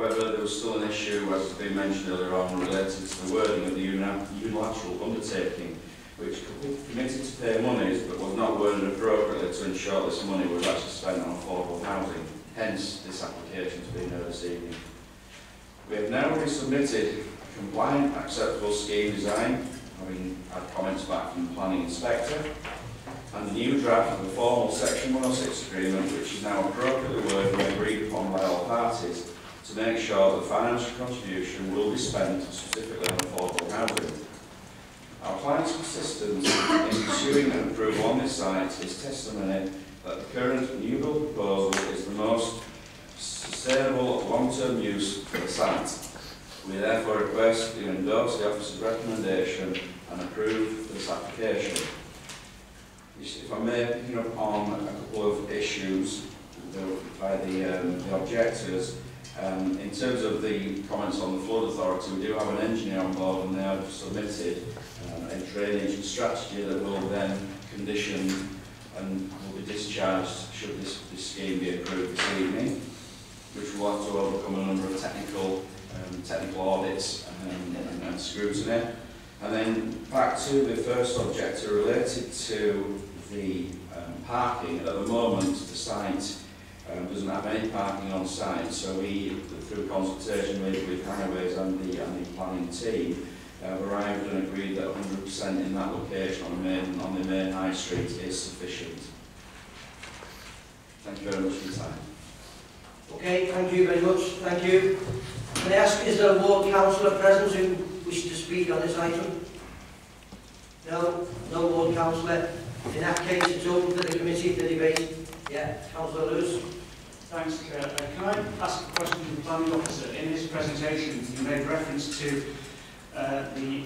However, there was still an issue, as has been mentioned earlier on, related to the wording of the unilateral undertaking, which committed to pay monies but was not worded appropriately to ensure this money was actually spent on affordable housing. Hence, this application has been heard this evening. We have now resubmitted a compliant, acceptable scheme design, having had comments back from the planning inspector, and the new draft of the formal Section 106 agreement, which is now appropriately worded and agreed upon by all parties, to make sure that the financial contribution will be spent specifically on affordable housing. Our client's persistence in pursuing an approval on this site is testimony that the current new build proposal is the most sustainable long-term use for the site. We therefore request you endorse the officer's recommendation and approve this application. If I may, picking up on a couple of issues by the objectors, in terms of the comments on the flood authority, we do have an engineer on board and they have submitted a drainage strategy that will then condition and will be discharged should this scheme be approved this evening, which will have to overcome a number of technical audits and scrutiny. And then back to the first objector related to the parking. At the moment, the site doesn't have any parking on site, so we, through consultation with Highways and the planning team, arrived and agreed that 100% in that location on the main high street is sufficient. Thank you very much for your time. Okay, thank you very much. Thank you. Can I ask, is there a ward councillor present who wishes to speak on this item? No? No ward councillor? In that case, it's open to the committee for debate. Yeah, Councillor Lewis. Thanks, Chair. Can I ask a question to the planning officer? In his presentation, you made reference to the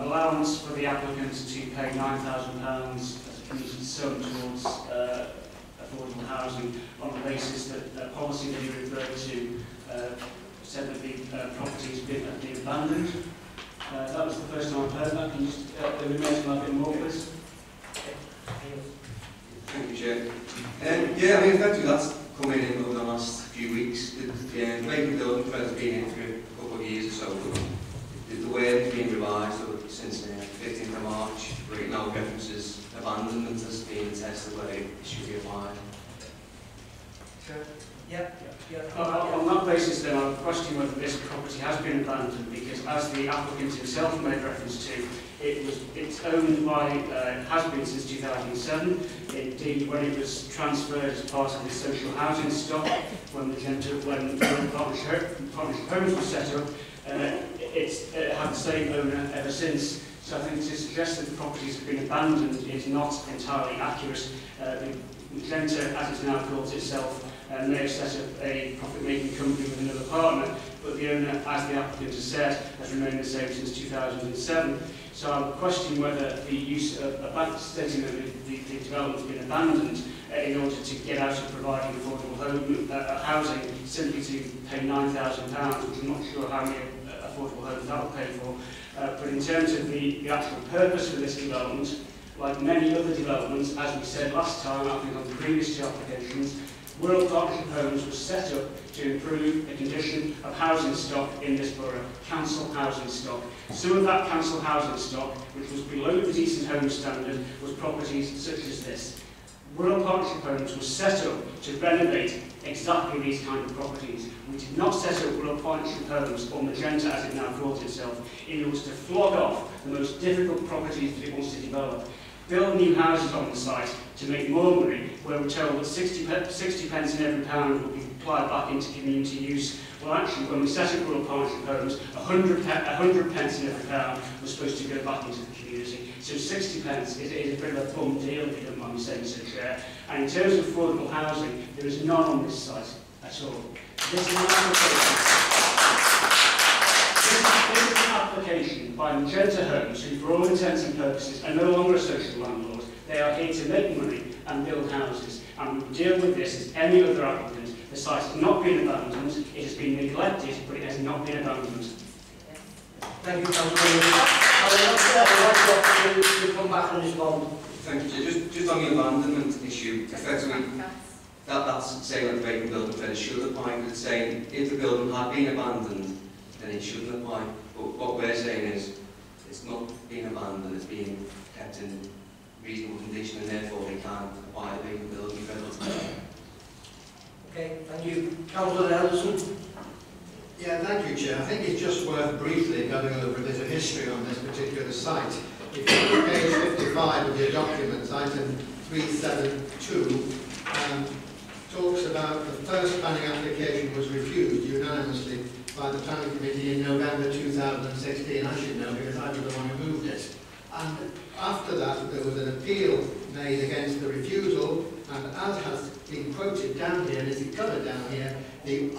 allowance for the applicants to pay £9,000 as a community sum towards affordable housing on the basis that the policy that you referred to said that the properties would be abandoned. That was the first time I've heard that. Can you just mention that a bit more, please? Thank you, Chair. Yeah, I mean, effectively that's come in over the last few weeks. The making the building has been in for a couple of years or so. The word has been revised since the 15th of March. Right now, references abandonment has been attested where it should be applied. Chair? On that basis, then, I question whether this property has been abandoned because, as the applicant himself made reference to, it's owned by, has been since 2007. Indeed, when it was transferred as part of the social housing stock, when Magenta, when Partnership Homes was set up, it had the same owner ever since. So I think to suggest that the properties have been abandoned is not entirely accurate. Magenta, as it's now called itself, may have set up a profit-making company with another partner, but the owner, as the applicant has said, has remained the same since 2007. So I'm questioning whether the use of stating that the development has been abandoned in order to get out of providing affordable home, housing simply to pay £9,000, which I'm not sure how many affordable homes that will pay for. But in terms of the actual purpose for this development, like many other developments, as we said last time, I think on the previous two applications, World Partnership Homes was set up to improve the condition of housing stock in this borough, council housing stock. Some of that council housing stock, which was below the decent home standard, was properties such as this. Wirral Partnership Homes was set up to renovate exactly these kind of properties. We did not set up Wirral Partnership Homes, or Magenta as it now calls itself, in order to flog off the most difficult properties that it wants to develop. Build new houses on the site to make more money, where we're told that 60 pence in every pound will be applied back into community use. Well, actually, when we set up World Partnership Homes, 100 pence in every pound was supposed to go back into the community. So 60 pence is a bit of a bum deal, if you don't mind me saying so, Chair. And in terms of affordable housing, there is none on this site at all. This is an application. This is an application by Magenta Homes, who for all intents and purposes are no longer a social landlord. They are here to make money and build houses. And we will deal with this as any other applicant. The site has not been abandoned, it has been neglected, but it has not been abandoned. Thank you, Councillor. I would like to come back and respond. Thank you, Chair. Just on the abandonment issue, effectively, That's saying that the vacant building then it should apply. It's saying if the building had been abandoned, then it shouldn't apply. But what we're saying is it's not being abandoned, it's being kept in reasonable condition, and therefore they can apply a vacant building credit. Okay, thank you. Councillor Anderson. Yeah, thank you, Chair. I think it's just worth briefly going over a bit of history on this particular site. If you look at page 55 of your documents, item 372, talks about the first planning application was refused unanimously by the planning committee in November 2016. I should know because I was the one who moved it. And after that, there was an appeal made against the refusal, and as has been quoted down here, and it's covered down here, the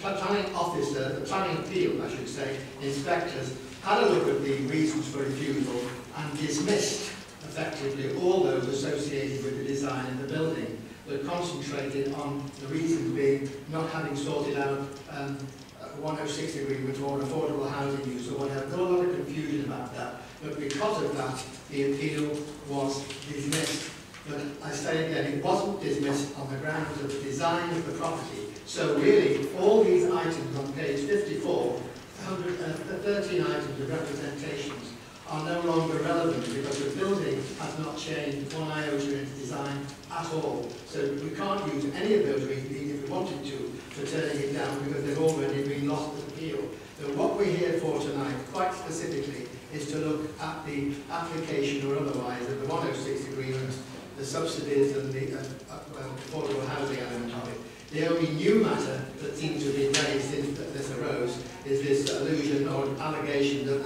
planning officer, the planning field, I should say, inspectors, had a look at the reasons for refusal and dismissed, effectively, all those associated with the design of the building, but concentrated on the reasons being not having sorted out 106 agreement or affordable housing use or whatever. There was a lot of confusion about that, but because of that, the appeal was dismissed. But I say again, it wasn't dismissed on the grounds of the design of the property. So really, all these items on page 54, 13 items of representations, are no longer relevant because the building has not changed one iota in its design at all. So we can't use any of those reasons, if we wanted to, for turning it down because they've already been lost as appeal. So what we're here for tonight, quite specifically, is to look at the application or otherwise of the 106 agreement, the subsidies and the affordable housing element of it. The only new matter that seems to have been raised since this arose is this allusion or allegation that,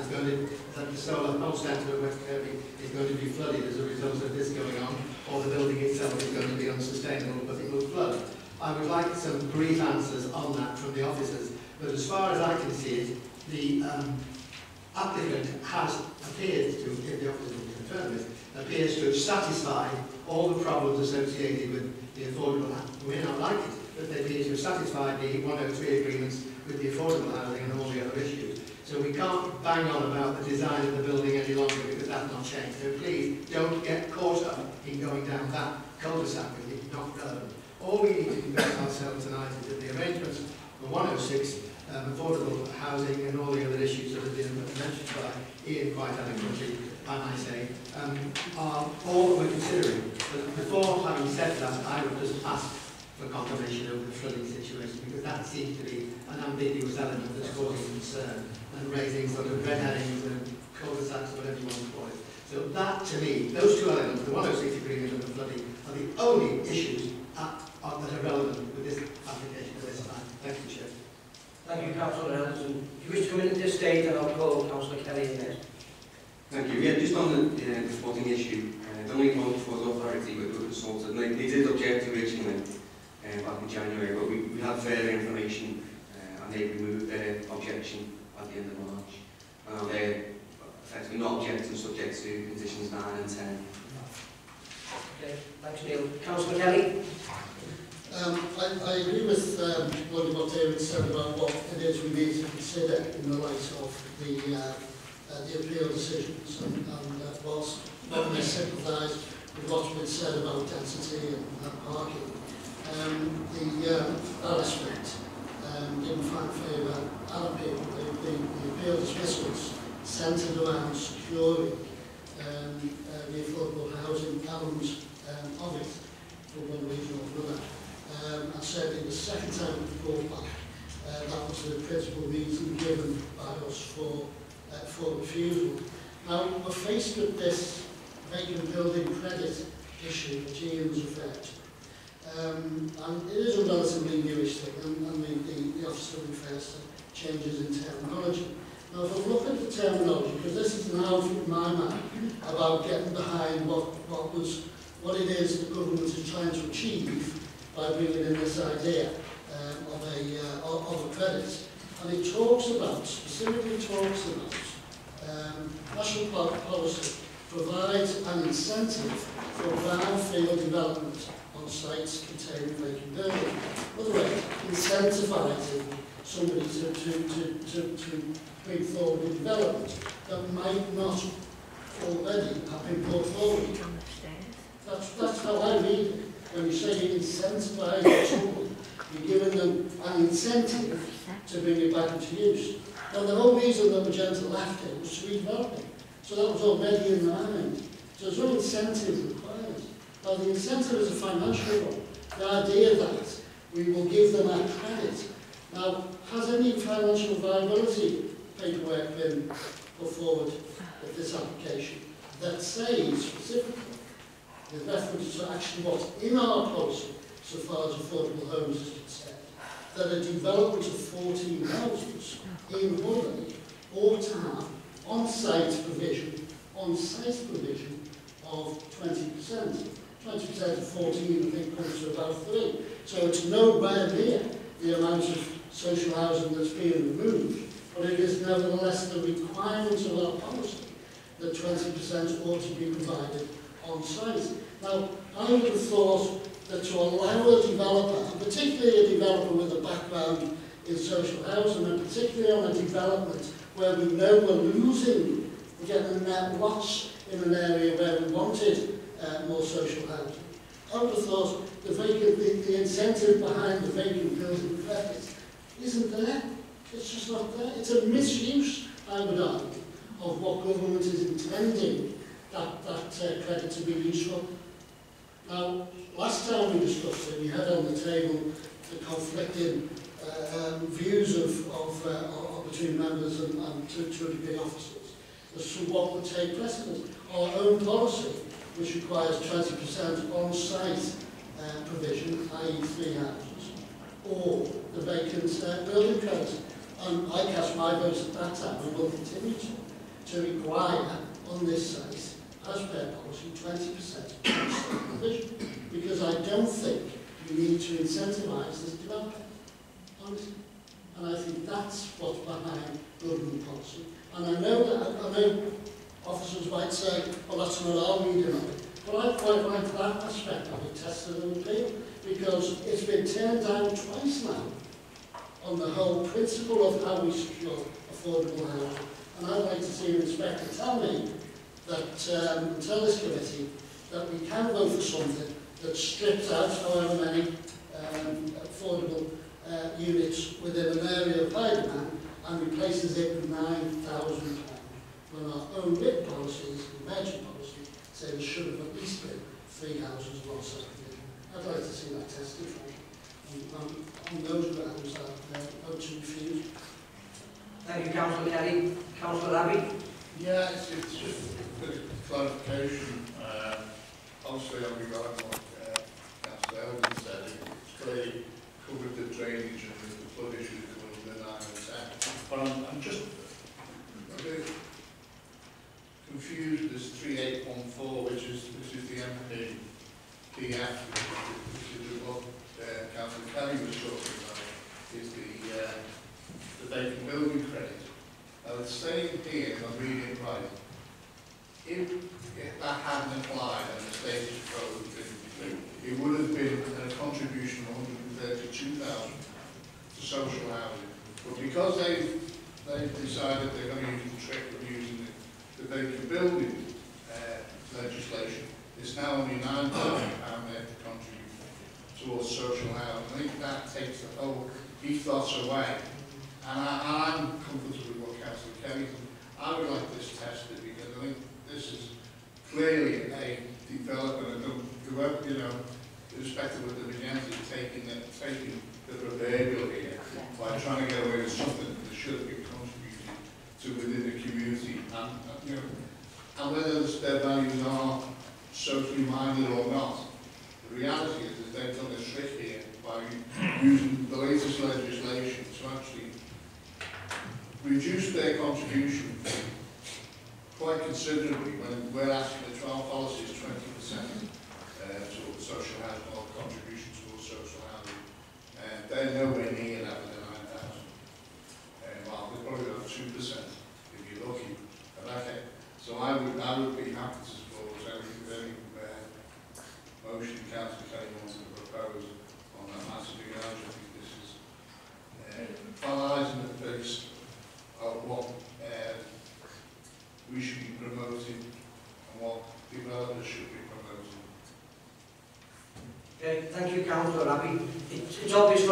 the solar whole centre of West Kirby is going to be flooded as a result of this going on, or the building itself is going to be unsustainable but it will flood. I would like some brief answers on that from the officers, but as far as I can see it, the applicant has appeared to, if the officers can confirm this, appears to have satisfied all the problems associated with the affordable housing. We may not like it, but they appear to have satisfied the 103 agreements with the affordable housing and all the other issues. So we can't bang on about the design of the building any longer because that's not changed. So please don't get caught up in going down that cul-de-sac because it's not relevant. All we need to convince ourselves tonight is that the arrangements of 106, affordable housing and all the other issues that have been mentioned by Ian quite eloquently, and I say, are all that we're considering. But before having said that, I would just ask for confirmation over the flooding situation, because that seems to be an ambiguous element that's causing concern and raising sort of red herrings and cul-de-sacs, whatever you want to call it. So that, to me, those two elements, the 106 agreement and the flooding, are the only issues that are relevant with this application at this time. Thank you, Chair. Thank you, Councillor Anderson. If you wish to come in at this stage, then I'll call Councillor Kelly in there. Thank you. Yeah, just on the flooding issue, the only one for the authority we were consulted, and they did object originally back in January, but we had further information and they removed their objection at the end of March. And they're effectively not objecting, subject to conditions 9 and 10. Okay, thanks, Neil. Councillor Kelly? I agree with what David said about what it is we need to consider in the light of the appeal decisions, and whilst not sympathise with what's been said about density and parking, that aspect didn't find favour at appeal. The appeal dismissals centred around securing the affordable housing element of it for one reason or another. And certainly the second time we go back, that was the principal reason given by us for refusal. Now, we're faced with this vacant building credit issue that Ian's referred to. And it is a relatively newish thing, and the officer refers to changes in terminology. Now, if I look at the terminology, because this is now from my mind about getting behind what it is the government is trying to achieve by bringing in this idea of a credit. And it talks about, specifically talks about, national policy provides an incentive for brownfield development on sites containing vacant buildings. By the way, incentivising somebody to bring forward a development that might not already have been brought forward. That's how I read it. and trying to incentivise the children and giving them an incentive to bring it back into use. Now, the whole reason that Magenta left it was to redevelop it. So that was already in their mind. So there's no incentive required. Now, the incentive is a financial one. The idea that we will give them a credit. Now, has any financial viability paperwork been put forward with this application that says specifically with reference to actually what's in our policy so far as affordable homes is concerned, that a development of 14 houses in Hurley ought to have on-site provision of 20%. 20% of 14, I think, comes to about 3. So it's nowhere near the amount of social housing that's being removed, but it is nevertheless the requirements of our policy that 20% ought to be provided on site. Now, I would have thought that to allow a developer, and particularly a developer with a background in social housing, and particularly on a development where we know we're losing, we're getting a net loss in an area where we wanted more social housing, I would have thought the incentive behind the vacant building credit isn't there. It's just not there. It's a misuse, I would argue, of what government is intending that credit to be used for. Now, last time we discussed it, we had on the table the conflicting views of between members and to degree officers as to what would take precedence. Our own policy, which requires 20% on-site provision, i.e. 3 houses, or the vacant building credit. And I cast my vote at that time, and will continue to require on this site, as per policy, 20% on-site provision, because I don't think we need to incentivise this development, honestly. And I think that's what's behind government policy. And I know that, officers might say, well, that's not our reading of it. But I quite like that aspect of it, tested and appealed, because it's been turned down twice now on the whole principle of how we secure affordable housing. And I'd like to see an inspector tell me that, tell this committee, that we can vote for something that strips out however many affordable units within an area of high demand and replaces it with £9,000. When our own written policies, the Magenta policy, say there should have at least been 3 houses of on-site provision. I'd like to see that tested on those grounds that vote to refuse. Thank you, Councillor Kelly. Councillor Abbey? Yeah, it's just a bit of clarification. Obviously, I'm regarding what Councillor Elgin said. It's clearly covered the drainage and the flood issue that was the 9 and 10. But I'm just... Okay. Confused as 3814, which is the MP PF, which is what Councillor Kelly was talking about, is the vacant building credit. Now it's saying here, if I'm reading it right, if that hadn't applied and the status quo had been, it would have been a contribution of £132,000 to social housing. But because they've decided they're going to use the trick of using the vacant building legislation, is now only £9,000 they have to contribute towards social housing. I think that takes the whole ethos away. And I'm comfortable with what Councillor Kelly said. I would like this tested because I think this is clearly a developer, and whoever, you know, irrespective of the Magenta, taking the proverbial here by trying to get away with something that should have been contributed to within the community. You know, and whether their values are socially minded or not, the reality is that they've done a trick here by using the latest legislation to actually reduce their contribution quite considerably when we're asking the trial policy is 20% towards social housing or contribution towards social housing. They're nowhere near that with the 9,000. Well, they're probably about 2% if you're lucky. Okay. So I would be happy to support any motion Councillor Kelly wants to propose on that matter, because I think this is finalising the base of what we should be promoting and what developers should be promoting.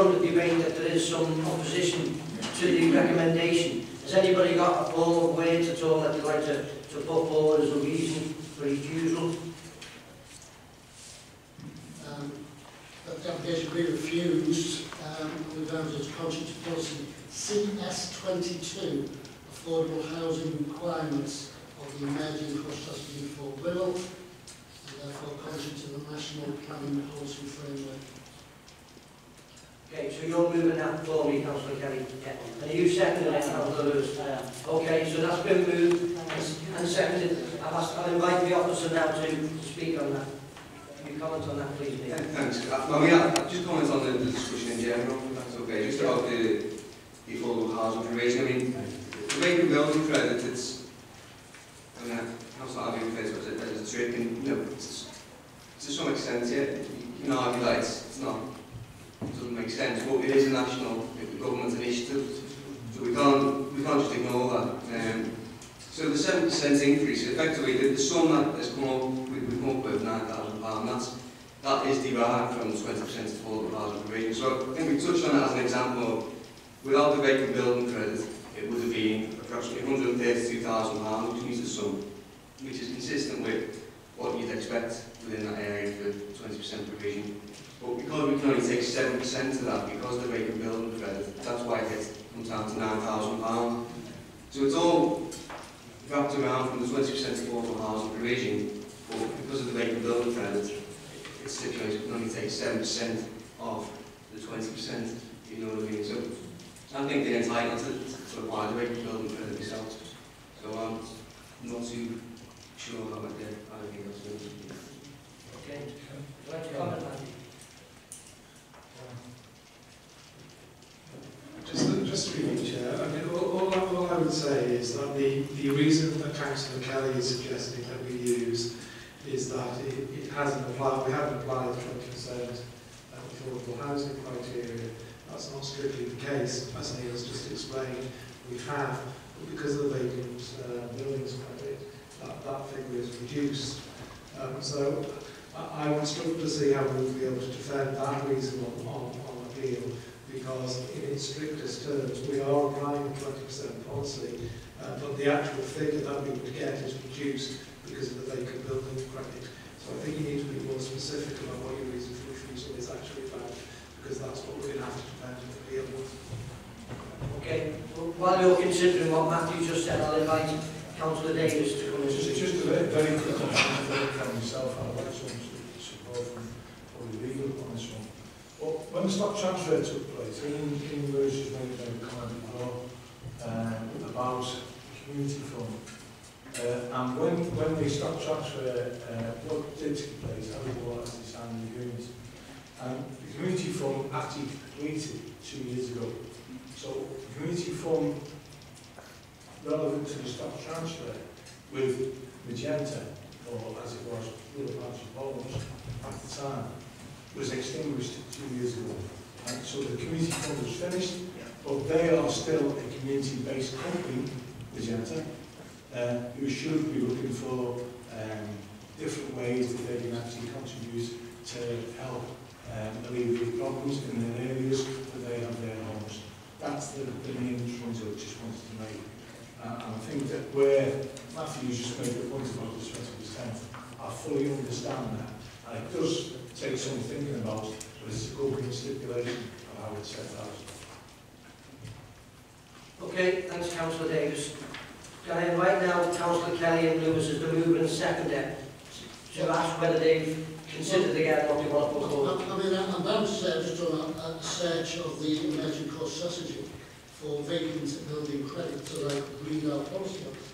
strongly debate that there is some opposition to the recommendation. Has anybody got a form of words at all that they'd like to put forward as a reason for refusal? The application will be refused regarding its conscience policy CS22, affordable housing requirements of the emerging cross-strategy for Wirral, and therefore conscience of the National Planning Policy Framework. Okay, so you're moving that for me, Councillor Kelly. Yeah. And you seconded it, Councillor Lewis. Okay, so that's been moved and seconded. I'll invite the officer now to speak on that. Can you comment on that, please, Nick? Yeah, thanks. I'll just comment on the discussion in general, if that's okay. Just about the affordable housing provision. I mean, the way the building credit, it's. I mean, Councillor Abbey refers to it as a trick, and you know, to some extent, yeah, you can argue that it's not. It doesn't make sense, but it is a national government initiative, so we can't just ignore that. So the 7% increase, effectively, the sum that has come up, we've come up with £9,000, that is derived from 20% affordable housing provision. So I think we touched on that as an example. Without the vacant building credit, it would have been approximately £132,000, which means a sum, which is consistent with what you'd expect within that area for 20% provision. But because we can only take 7% of that, because the vacant building credit, that's why it comes down to £9,000. So it's all wrapped around from the 20% affordable housing provision, but because of the vacant building credit, it stipulates we can only take 7% of the 20%, you know what I mean? So I think they're entitled to apply the vacant building credit themselves. So I'm not too sure how that did. I don't think that's going to be okay. Would you like to comment, Andy? Just to repeat, Chair, I mean, all I would say is that the reason that Councillor Kelly is suggesting that we use is that it hasn't applied, we haven't applied from concerns affordable housing criteria. That's not strictly the case, as Neil's just explained, we have, but because of the vacant buildings credit, that figure is reduced. So I would struggle to see how we would be able to defend that reason on appeal, because in its strictest terms we are applying a 20% policy, but the actual figure that we would get is reduced because of the vacant building credit. So I think you need to be more specific about what your reason for refusal is actually about, because that's what we're going to have to defend and appeal with. Okay, well, while you're considering what Matthew just said, I'll invite Councillor Davies to come in. Just a very quick comment from myself, and I'd like some support from the legal on this one. Well, when the stock transfer took place, Ian Lewis has made a comment before about community fund. And when the stock transfer did take place, everyone has to sign the agreement. And the community fund actually completed 2 years ago. So the community fund relevant to the stock transfer with Magenta, or as it was, World Partnership Homes at the time, was extinguished 2 years ago. And so the community fund was finished, but they are still a community-based company, Magenta, who should be looking for different ways that they can actually contribute to help alleviate problems in their areas that they have their homes. That's the main point I just wanted to make. And I think that where Matthew just made the point about the 20%, I fully understand that. And it does take some thinking about, but it's a government stipulation of how it's set out. Okay, thanks, Councillor Davies. Can I invite now Councillor Kelly and Lewis as the mover and seconder to ask whether they've considered again what they want to put forward? I mean, I'm bound to say I've just done a search of the emerging cross strategy for vacant building credit so that I could read our policy on it.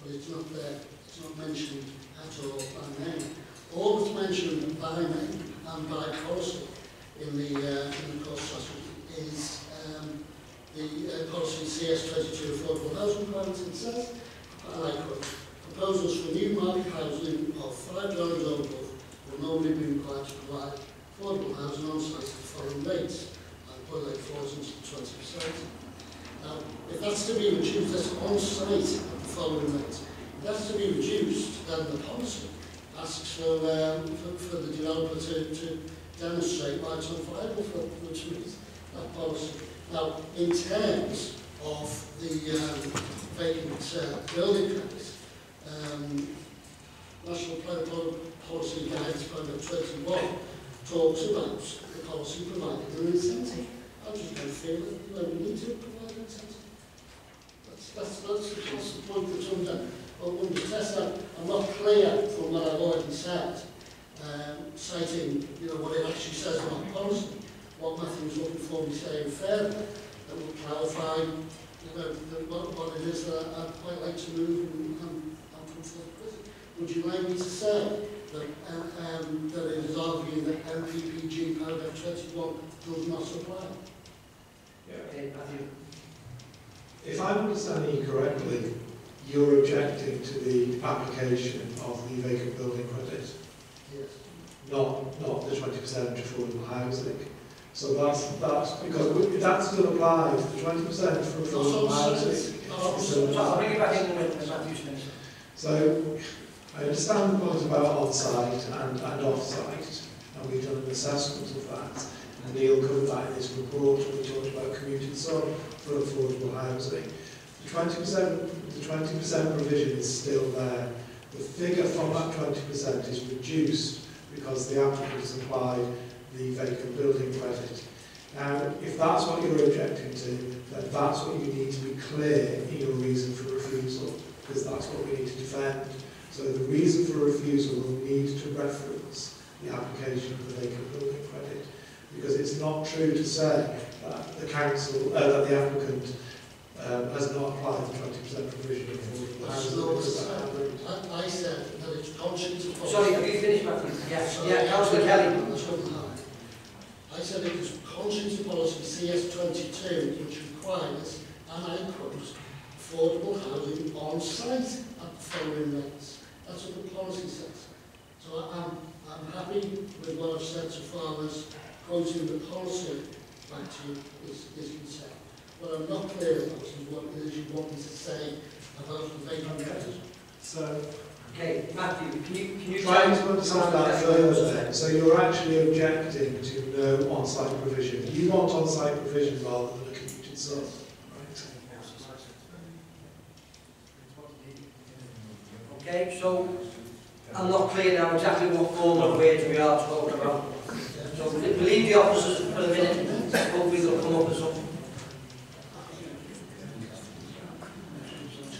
But it's not there, it's not mentioned at all by name. All that's mentioned by name and by policy in the course strategy is the policy CS22 affordable housing requirements. It says, and I quote, proposals for new market housing of £5 or above will normally be required to provide affordable housing on site at foreign rates, and put that falls into the 20%. Now, if that's to be reduced, that's on site at the foreign rates. If that's to be reduced, then the policy asks for the developer to demonstrate rights are viable for the truth of policy. Now, in terms of the vacant building credits, National Planning Policy Guidance Programme 21 talks about the policy providing an incentive. I'm just going to feel that we need to provide an incentive. That's the point that's under. But when we test that, I'm not clear from what I've already said, citing what it actually says about policy. What Matthew's looking for me saying further that will clarify what it is that I'd quite like to move and come forward with. Would you like me to say that, that it is arguing that MPPG paragraph 21 does not apply? Yeah. Matthew. If I understand you correctly, you're objecting to the application of the vacant building credit. Yes. Not the 20% to affordable housing. So that's because that's still applies. The 20% for affordable housing. I'll bring it back in a minute as Matthew's finished. So I understand the point about on-site and off-site, and we've done an assessment of that. And Neil covered that in his report when we talked about commuted zone for affordable housing. The 20% provision is still there. The figure from that 20% is reduced because the applicant has applied the vacant building credit. Now, if that's what you're objecting to, then that's what you need to be clear in your reason for refusal, because that's what we need to defend. So the reason for refusal will need to reference the application of the vacant building credit, because it's not true to say that the council, that the applicant has not applied the 20% provision of affordable housing. I said that it's conscience of policy. Sorry, have you finished, Matthew? Yes. Yeah, Councillor Kelly. I said it was conscience of policy CS22 which requires, and I quote, affordable housing on site at the following rates. That's what the policy says. So I'm happy with what I've said so far as quoting the policy back to you is concerned. What I'm not clear about is what it is you want me to say about the vacant credit. So, okay, Matthew, can you try to understand that further then? So you're actually objecting to no on-site provision. You want on-site provision rather than a commuted zone. Right. Okay, so I'm not clear now exactly what form of wage we are talking about. So we'll leave the officers for a minute and hopefully they'll come up with something.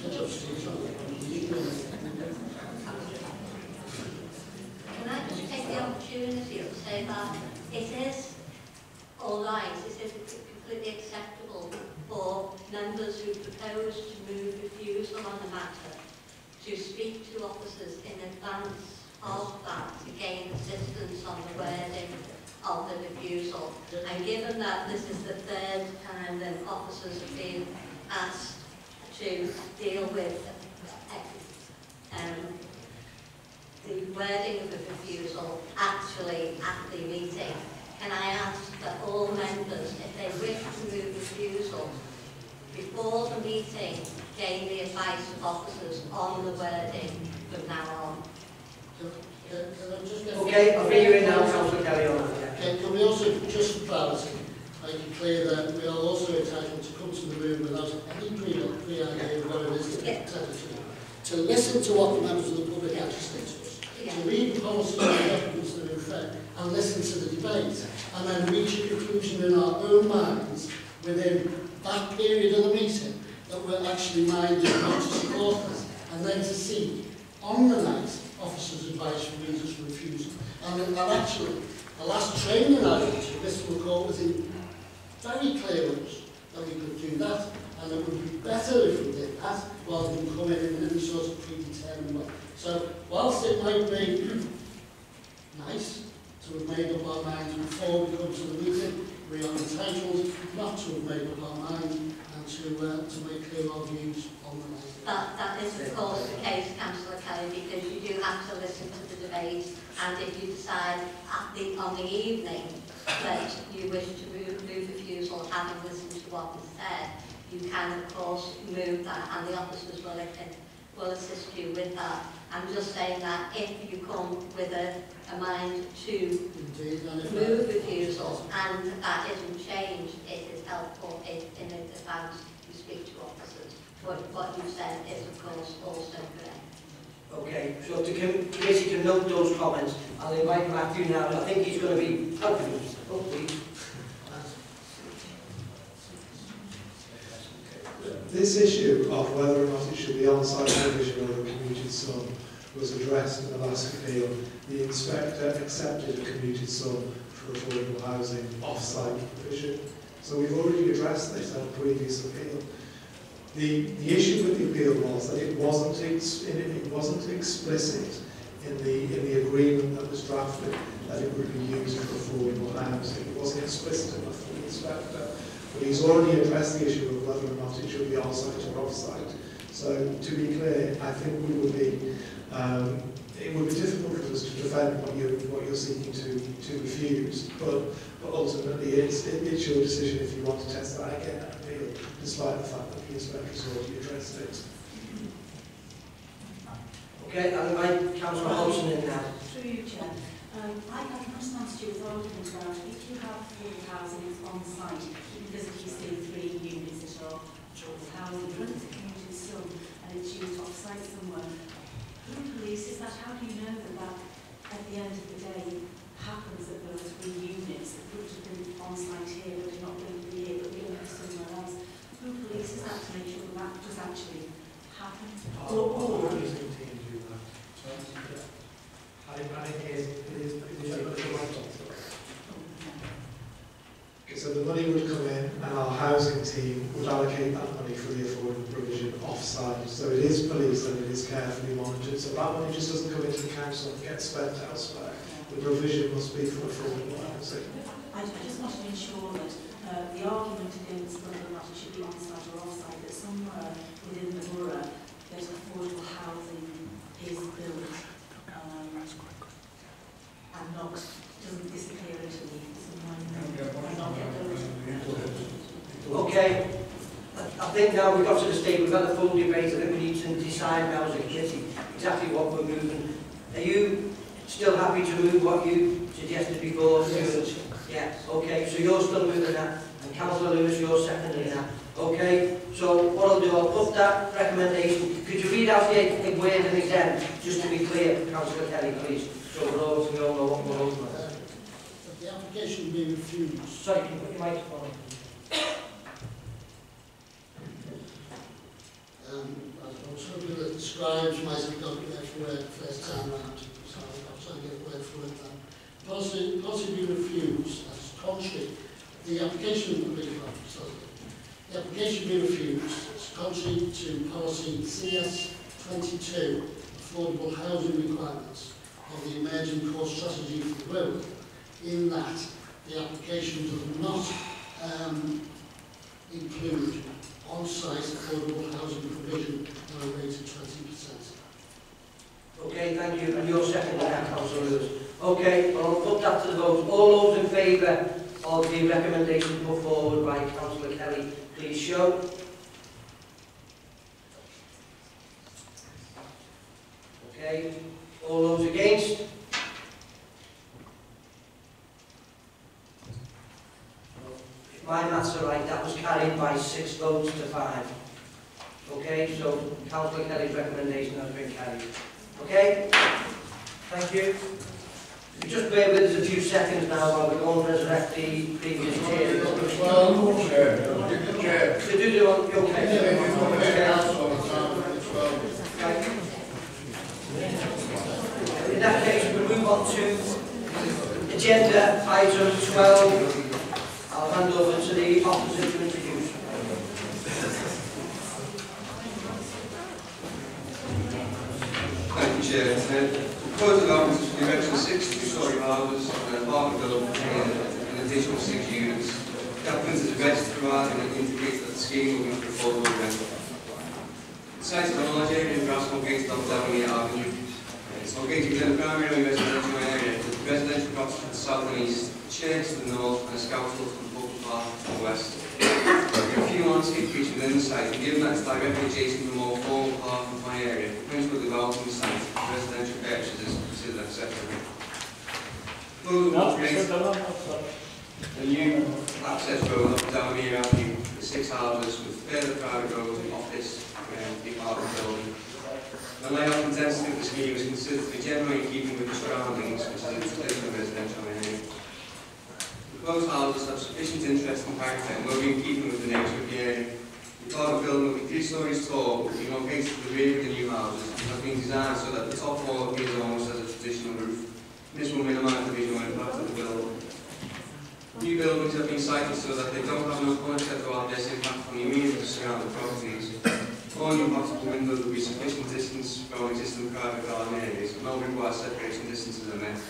Can I just take the opportunity to say that it is all right, it is completely acceptable for members who propose to move refusal on the matter to speak to officers in advance of that to gain assistance on the wording of the refusal. And given that this is the third time that officers have been asked to deal with the wording of the refusal actually at the meeting, can I ask that all members, if they wish to move refusal before the meeting, gain the advice of officers on the wording from now on? Okay, I'll bring you in now, Councillor Kelly. Can we also, just for clarity, make it clear that we are also entitled to come to the room without any pre-idea of what it is that we're entitled to listen to what the members of the public actually say to us, to read the policy and the documents that are in effect, and listen to the debate, and then reach a conclusion in our own minds within that period of the meeting that we're actually minded not to support this, and then to see on the night officers' advice from reasons for refusal. And actually, the last training I did to Mr. McCall was in very clear words that we could do that, and it would be better if we did that rather than coming in any sort of predetermined way. So, whilst it might be nice to have made up our minds before we come to the meeting, we are entitled not to have made up our mind and to make clear our views on the matter. That is of course the case, Councillor Kelly, because you do have to listen to the debate, and if you decide on the evening that you wish to move refusal, having listened to what was said, you can of course move that, and the officers will will assist you with that. I'm just saying that if you come with a mind to move refusal and that isn't changed, it is helpful in advance you speak to officers. But what you've said is of course also correct. Okay, so to Casey can note those comments, I'll invite Matthew now, and I think he's going to be helpful. Hopefully. This issue of whether or not it should be on-site provision or a commuted sum was addressed in the last appeal. The inspector accepted a commuted sum for affordable housing off-site provision. So we've already addressed this on a previous appeal. The issue with the appeal was that it wasn't explicit in the agreement that was drafted that it would be used for affordable housing. It wasn't explicit enough for the inspector. But he's already addressed the issue of whether or not it should be on-site or off-site. So to be clear, I think we would be it would be difficult for us to defend what you're seeking to refuse. But ultimately, it's your decision if you want to test that again at appeal, despite the fact that the inspector's already addressed it. Okay, I'll invite Councillor Hodson in now. Through you, Chair. I have a question on Stuart's argument about if you have affordable housing on site, even if you see 3 units that are affordable housing, when it's a community sum and it's used off site somewhere, who polices that? How do you know that at the end of the day happens that there are 3 units that would have been on site here, but are not going to be here, but being somewhere else? Who polices that to make sure that does actually happen? Or so the money would come in and our housing team would allocate that money for the affordable provision off-site. So it is policed and it is carefully monitored. So that money just doesn't come into the council and get spent elsewhere. The provision must be for affordable housing. I just want to ensure that the argument against whether or not it should be on-site or off-site, that somewhere within the borough there's affordable housing is built. And not doesn't disappear into the okay. I think now we've got to the stage, we've got the full debate, I think we need to decide now as a committee exactly what we're moving. Are you still happy to move what you suggested before? Yes. Yeah, okay, so you're still moving that, and Councillor Lewis, you're seconding that. Okay, so what I'll do, I'll put that recommendation. Could you read out the word and exam, just to be clear, Councillor Kelly, please? So we're all to know what we're all about. The application may refuse. Sorry, can you put your microphone on? I was hoping that the scribes might have got the extra word first time round, so I'll try and get word for it then. Policy be refused, that's contrary. The application will be refused. The application be refused, it's contrary to policy CS22, affordable housing requirements of the emerging core strategy for the world, in that the application does not include on-site affordable housing provision at a rate of 20%. Okay, thank you. And you're second on that, Councillor Lewis. Okay, well, I'll put that to the vote. All those in favour of the recommendation put forward by Councillor Kelly, please show. Okay. All those against? If my maths are right, that was carried by 6 votes to 5. Okay, so Councillor Kelly's recommendation has been carried. Okay? Thank you. If you just bear with us a few seconds now while we go and resurrect the previous chair. Well, Chair. To do the one, you're okay. In that case, we'll move on to agenda item 12. I'll hand over to the officer to introduce. Thank you, Chair. Proposed allowance for the erection of 6 two-storey harbours and an apartment development and an additional 6 units. Government is addressed throughout and it indicates that the scheme will be affordable rental. The site is on a large area in Brassmore Gates, Downey Avenue. It's located within a primary residential area, with residential properties to the south and east, church to the north, and a scout hut from Poulton Road to the west. There are a few on enhancing inclusive insight and given that it's directly adjacent to the more formal part of my area, the principal development sites, residential purchases, considered acceptable. The new access road up down here avenue, the 6 houses with further private roads and office around the apartment building. The layout and density of the scheme is considered to be generally in keeping with the surroundings, which is in the residential area. The proposed houses have sufficient interest and character and will be in keeping with the nature of the area. The apartment building will be 3 stories tall, will be located to the rear of the new houses, and has been designed so that the top floor appears almost as a traditional roof. This will minimise the visual impact of the building. New buildings have been sited so that they don't have no concept of adverse impact on the immediate surrounding properties. All new possible windows will be sufficient distance from existing private garden areas, and all required separation distances are met.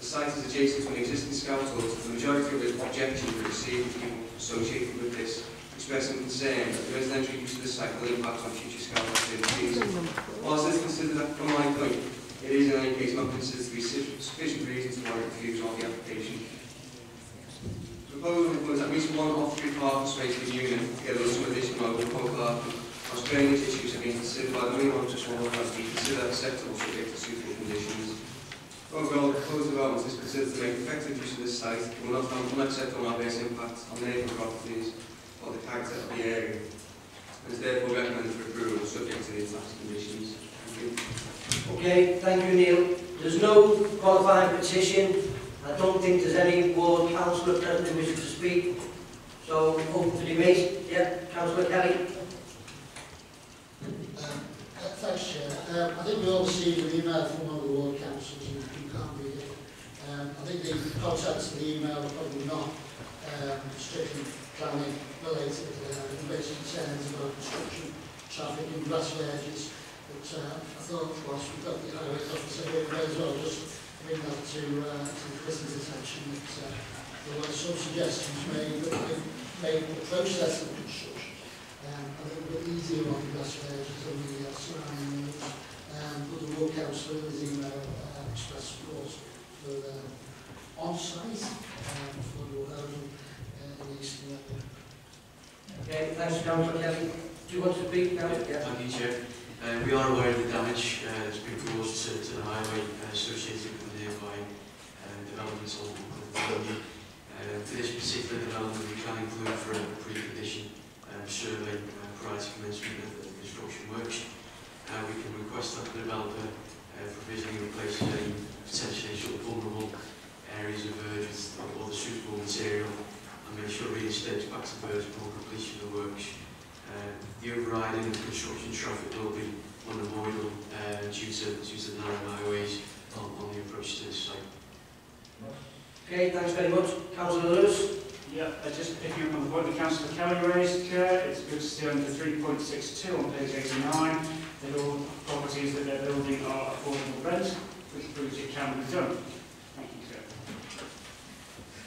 The site is adjacent to an existing scaffold, so the majority of the objections were received from people associated with this, expressing concern that the residential use of this site will impact on future scaffold activities. Whilst it's considered that from my point, it is in any case not considered to be sufficient reason to warrant refusal of the application. The proposal includes at least 1 off-street parking space per unit, together with some additional overflow parking. As drainage issues have been considered by the Winnie Rogers Wall as being considered acceptable subject to suitable conditions. Overall, the proposed development is considered to make effective use of this site and will not have unacceptable adverse impact on neighbouring properties or the character of the area, and is therefore recommended for approval subject to the attached conditions. Thank you. Okay, thank you, Neil. There's no qualifying petition. I don't think there's any ward councillor present who wishes to speak. So, open to debate. Yeah, Councillor Kelly. Thanks, Chair. I think we all received an email from one of the ward councils, and you can't read it. I think the contents of the email are probably not strictly planning related. There were some concerns about construction, traffic and grassy edges. But I thought, whilst we've got the highways officer here, we may as well just bring that to the Commission's attention. That there were some suggestions made that made the process of construction a little bit easier on the grassy edges and the surrounding areas. But the Ward Council in his email expressed support for on-site for the housing in the eastern area. Okay, thanks, Councillor Kelly. Do you want to speak now? Yeah. Thank you, Chair. We are aware of the damage that's been caused to the highway associated with the nearby developments all over the county. For this particular development, we can include for a precondition survey prior to commencement of the construction works. We can request that the developer provisionally replaces any potentially sort of vulnerable areas of urgence or the suitable material and make sure it reinstates back to birds upon completion of the works. The overriding and construction traffic will be unavoidable due to the narrow highways on the approach to this site. Okay, thanks very much. Councillor Lewis? Yeah, just picking up on the point that Councillor Kelly raised, Chair, it's good to see under 3.62 on page 89 that all properties that they're building are affordable rent, which proves it can be done. Thank you, Chair.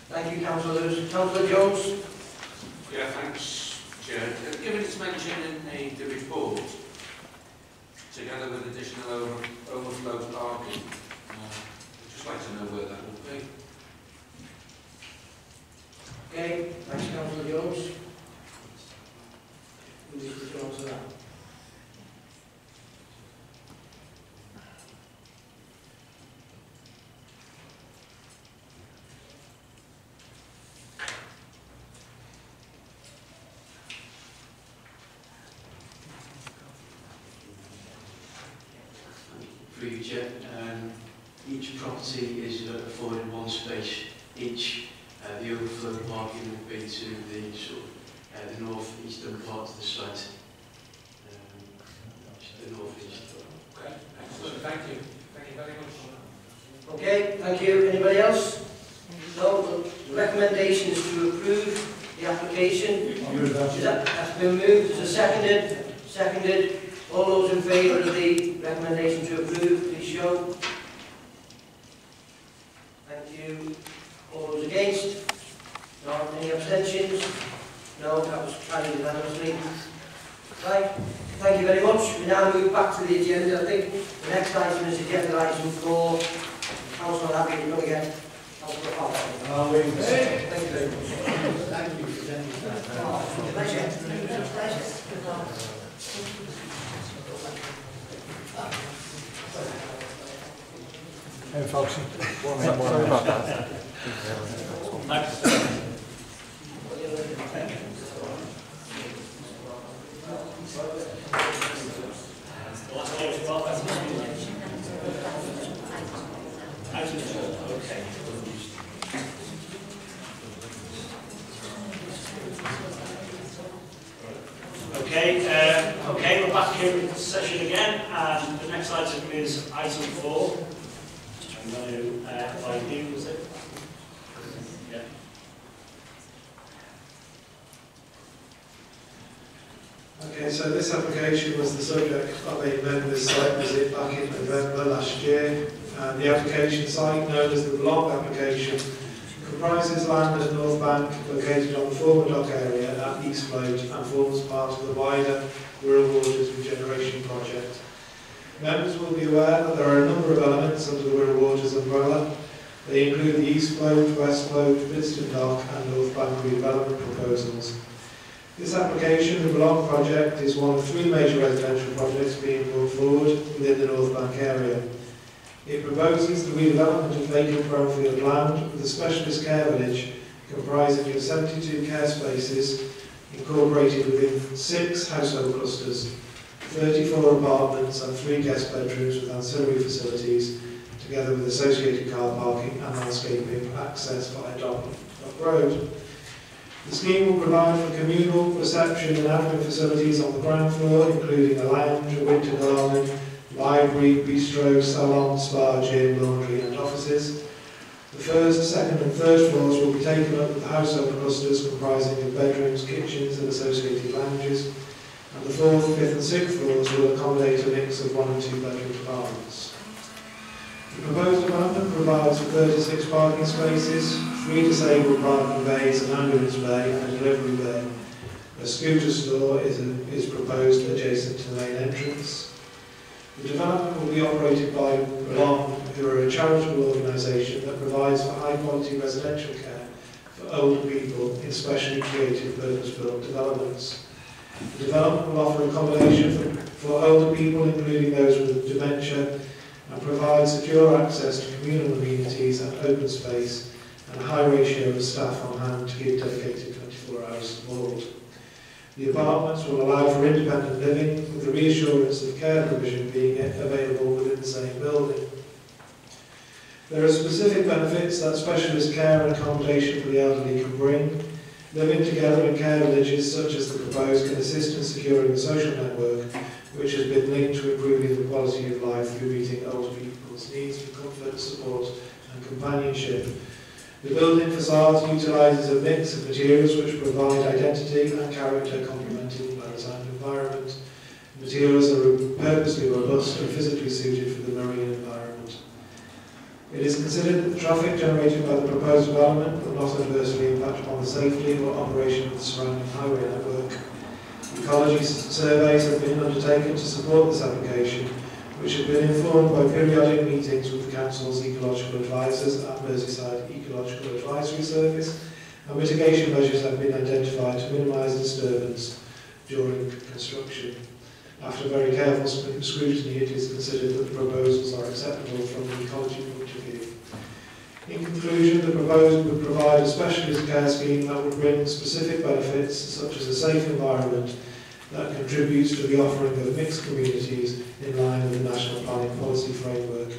Thank you, Councillor Lewis. Councillor Jones? Yeah, thanks. Given it's mentioned in the report, together with additional overflow parking, I'd just like to know where that will be. Okay, thanks, Councillor Jones. Who needs to answer that? Each property is afforded 1 space each. The overflow parking will be to the sort of the north-eastern part of the site. The north-east. Okay, excellent. Thank you. Thank you very much. Okay, thank you. Anybody else? No. The recommendation is to approve the application. That's been moved. Is it seconded? Seconded. All those in favour of the recommendation to approve, please show. Thank you. All those against? No. Any abstentions? No, that was carried unanimously. Right, thank you very much. We now move back to the agenda. I think the next item is agenda item 4. Councillor Abbey, you're going to get Councillor Powell. Thank you very much. Thank you for presenting that. Pleasure. Hey, folks. Sorry about that. Okay, we're back here in session again, and the next item is item 4. I'm going to ID, was it? Yeah. Okay, so this application was the subject of a member's site visit back in November last year. And the application site, known as the Blanc application, comprises land at North Bank, located on the former dock area at East Float, and forms part of the wider Wirral Waters regeneration project. Members will be aware that there are a number of elements under the Wirral Waters umbrella. They include the East Float, West Float, Vittoria Dock and North Bank redevelopment proposals. This application, the Blanc project, is one of three major residential projects being brought forward within the North Bank area. It proposes the redevelopment of vacant brownfield land with a specialist care village comprising of 72 care spaces incorporated within 6 household clusters, 34 apartments and 3 guest bedrooms with ancillary facilities, together with associated car parking and landscaping access via Dock Road. The scheme will provide for communal reception and admin facilities on the ground floor, including a lounge, a winter garden, library, bistro, salon, spa, gym, laundry and offices. The first, second and third floors will be taken up with household clusters comprising of bedrooms, kitchens and associated lounges. And the 4th, 5th and 6th floors will accommodate a mix of 1 and 2 bedroom apartments. The proposed development provides for 36 parking spaces, 3 disabled parking bays, an ambulance bay and a delivery bay. A scooter store is proposed adjacent to the main entrance. The development will be operated by Blanc, who are a charitable organisation that provides for high quality residential care for older people in specially created purpose-built developments. The development will offer accommodation for older people, including those with dementia, and provide secure access to communal amenities and open space, and a high ratio of staff on hand to give dedicated 24-hour support. The apartments will allow for independent living, with the reassurance of care provision being available within the same building. There are specific benefits that specialist care and accommodation for the elderly can bring. Living together in care villages such as the proposed can assist in securing the social network, which has been linked to improving the quality of life through meeting older people's needs for comfort, support and companionship. The building facade utilises a mix of materials which provide identity and character, complementing the maritime environment. Materials are purposely robust and physically suited for the marine environment. It is considered that the traffic generated by the proposed development will not adversely impact upon the safety or operation of the surrounding highway network. Ecology surveys have been undertaken to support this application, which have been informed by periodic meetings with the Council's ecological advisors at Merseyside Ecological Advisory Service, and mitigation measures have been identified to minimise disturbance during construction. After very careful scrutiny, it is considered that the proposals are acceptable from the ecology point of view. In conclusion, the proposal would provide a specialist care scheme that would bring specific benefits, such as a safe environment that contributes to the offering of mixed communities in line with the National Planning Policy Framework.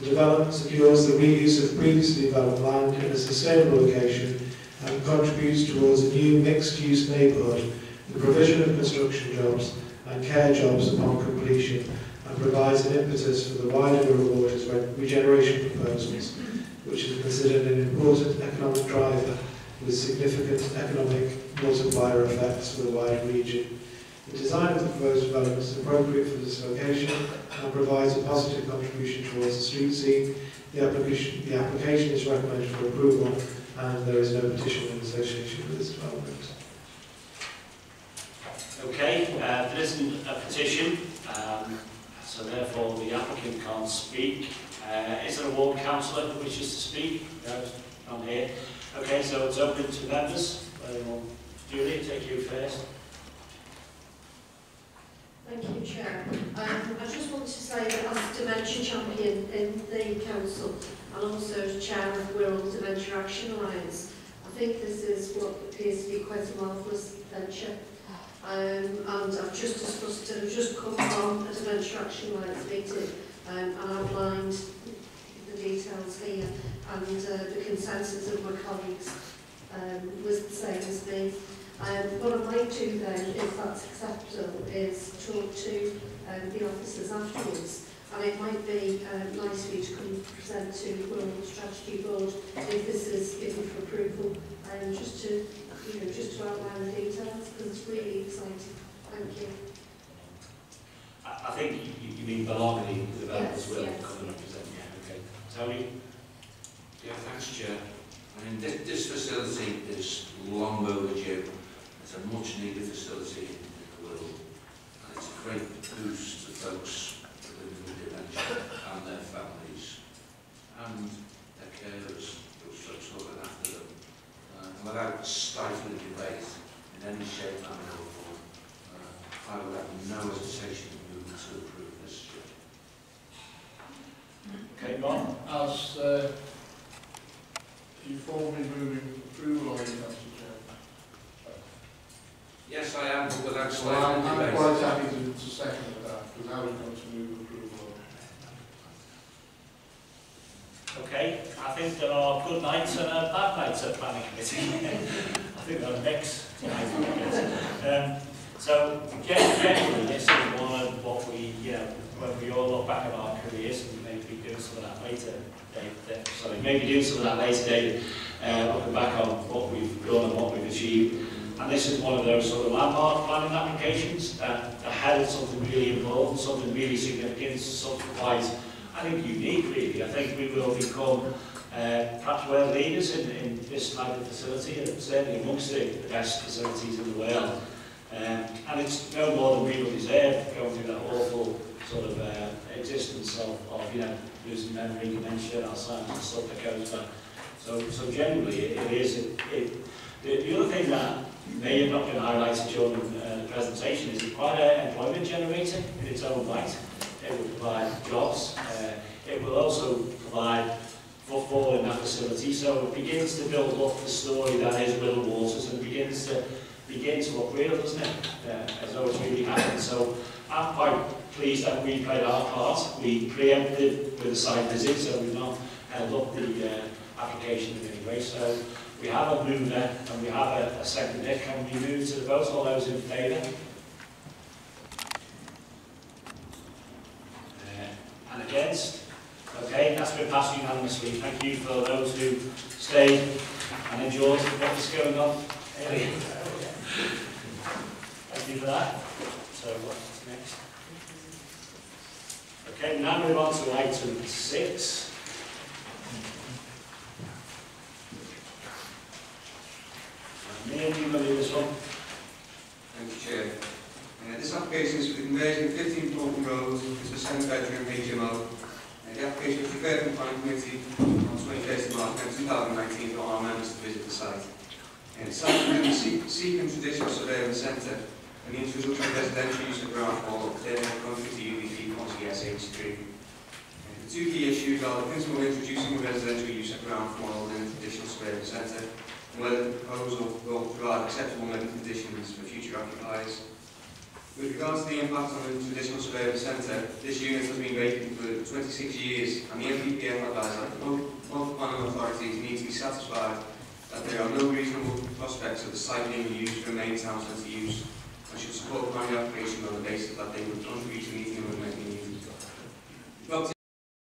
The development secures the reuse of previously developed land in a sustainable location and contributes towards a new mixed-use neighbourhood, the provision of construction jobs and care jobs upon completion, and provides an impetus for the wider Wirral Waters regeneration proposals, which is considered an important economic driver with significant economic multiplier effects for the wider region. The design of the proposed development is appropriate for this location and provides a positive contribution towards the street scene. The application is recommended for approval, and there is no petition in association with this development. Okay, there isn't a petition, so therefore the applicant can't speak. Is there a ward councillor who wishes to speak? No, not here. Okay, so it's open to members. Julie, take you first. Thank you, Chair. I just want to say that as dementia dementia champion in the council and also chair of World Dementia Action Alliance. I think this is what appears to be quite a marvellous venture. And I've just discussed it, I've just come from a Dementia Action Alliance meeting and outlined the details here, and the consensus of my colleagues was the same as me. What I might do then, if that's acceptable, is talk to the officers afterwards, and it might be nice for you to come and present to the World Strategy Board if this is given for approval, and just to, you know, just to outline the details, because it's really exciting. Thank you. I think you mean belonging to the developers will come and represent. Yeah, okay. Tony? Yeah, thanks, Chair. I mean, this facility is long overdue. It's a much needed facility in the world. And it's a great boost to folks living with dementia and their families and their carers who are looking after them. Without stifling debate in any shape, manner or form, I would have no hesitation in moving to approve this. Okay, Ron, as you formally moving approval, are you, Councillor Chair? Yes, I am, but without stifling debate. I'm quite happy to second that, because I would want to move approval. Okay, I think there are good nights and bad nights at planning committee. I think they're a mix tonight. So generally, this is one of what we, when we all look back at our careers, and maybe doing some of that later, Dave. Sorry, maybe doing some of that later, Dave. Looking back on what we've done and what we've achieved, and this is one of those sort of landmark planning applications that held something really involved, something really significant, something quite, I think, unique, really. I think we will become perhaps world leaders in this type of facility, and certainly amongst the best facilities in the world. And it's no more than we will deserve, going through that awful sort of existence of losing memory, dementia, Alzheimer's and stuff that goes back. So generally, it is. The other thing that may have not been highlighted during the presentation is it's quite an employment generator in its own right. It will provide jobs. It will also provide footfall in that facility. So it begins to build up the story that is Wirral Waters, and begins to look real, doesn't it? As though it's really happened. So I'm quite pleased that we played our part. We preempted with a site visit, so we've not held up the application in any way. So we have a mover and we have a seconder. Can we move to the vote? All those in favour? And against? Okay, that's been passed unanimously. Thank you for those who stayed and enjoyed what was going on. Thank you for that. So what's next? Okay, now we move on to item 6. Me and you will do this one. Thank you, Chair. This application is for the conversion of 15 Poulton Road into a 7-bedroom HMO. The application was referred to the planning committee on 21st March 2019 for our members to visit the site. The site is in the Seacombe Traditional Surveillance Centre, and the introduction of residential use of ground floor within the country to UDP policy SH3. The two key issues are the principle of introducing the residential use of ground floor within the traditional surveillance centre, and whether the proposal will provide acceptable living conditions for future occupiers. With regards to the impact on the traditional surveillance centre, this unit has been vacant for 26 years, and the MPPL advised that both planning authorities need to be satisfied that there are no reasonable prospects of the site being used for a main town centre use, and should support planning application on the basis that they would